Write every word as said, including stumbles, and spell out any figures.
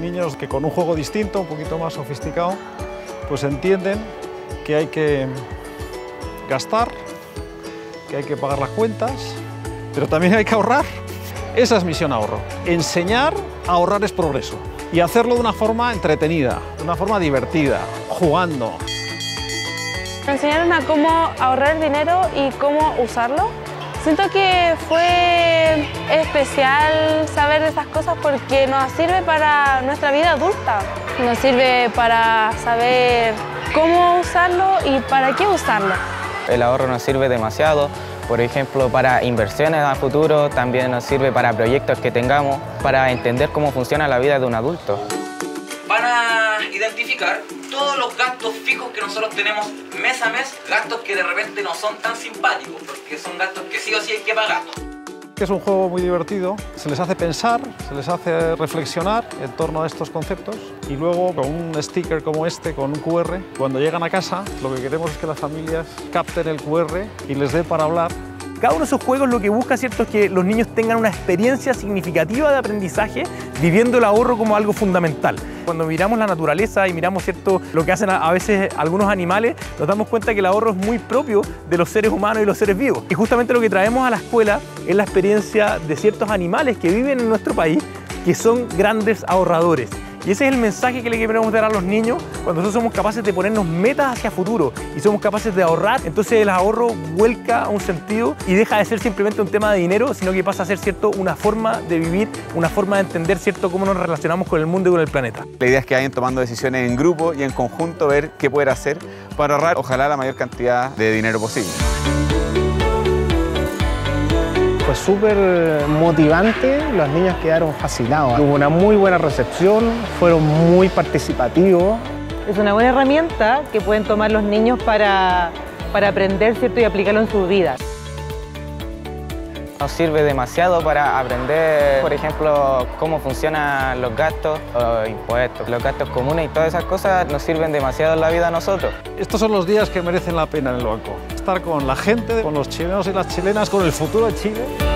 niños que con un juego distinto, un poquito más sofisticado, pues entienden que hay que gastar, que hay que pagar las cuentas, pero también hay que ahorrar. Esa es Misión Ahorro. Enseñar a ahorrar es progreso. Y hacerlo de una forma entretenida, de una forma divertida, jugando. Me enseñaron a cómo ahorrar dinero y cómo usarlo. Siento que fue especial saber de esas cosas porque nos sirve para nuestra vida adulta. Nos sirve para saber cómo usarlo y para qué usarlo. El ahorro nos sirve demasiado, por ejemplo, para inversiones a futuro, también nos sirve para proyectos que tengamos, para entender cómo funciona la vida de un adulto. Van a identificar todos los gastos fijos que nosotros tenemos mes a mes, gastos que de repente no son tan simpáticos, porque son gastos que sí o sí hay que pagar. Es un juego muy divertido, se les hace pensar, se les hace reflexionar en torno a estos conceptos y luego con un sticker como este, con un cu erre, cuando llegan a casa lo que queremos es que las familias capten el cu erre y les dé para hablar. Cada uno de esos juegos lo que busca, ¿cierto?, es que los niños tengan una experiencia significativa de aprendizaje viviendo el ahorro como algo fundamental. Cuando miramos la naturaleza y miramos, ¿cierto?, lo que hacen a veces algunos animales, nos damos cuenta que el ahorro es muy propio de los seres humanos y los seres vivos. Y justamente lo que traemos a la escuela es la experiencia de ciertos animales que viven en nuestro país, que son grandes ahorradores. Y ese es el mensaje que le queremos dar a los niños cuando nosotros somos capaces de ponernos metas hacia futuro y somos capaces de ahorrar. Entonces el ahorro vuelca a un sentido y deja de ser simplemente un tema de dinero, sino que pasa a ser, ¿cierto?, una forma de vivir, una forma de entender, ¿cierto?, cómo nos relacionamos con el mundo y con el planeta. La idea es que vayan tomando decisiones en grupo y en conjunto, ver qué poder hacer para ahorrar, ojalá la mayor cantidad de dinero posible. Fue súper motivante, los niños quedaron fascinados. Hubo una muy buena recepción, fueron muy participativos. Es una buena herramienta que pueden tomar los niños para, para aprender, ¿cierto?, y aplicarlo en sus vidas. Nos sirve demasiado para aprender, por ejemplo, cómo funcionan los gastos, los impuestos, los gastos comunes y todas esas cosas nos sirven demasiado en la vida a nosotros. Estos son los días que merecen la pena en el banco. Estar con la gente, con los chilenos y las chilenas, con el futuro de Chile.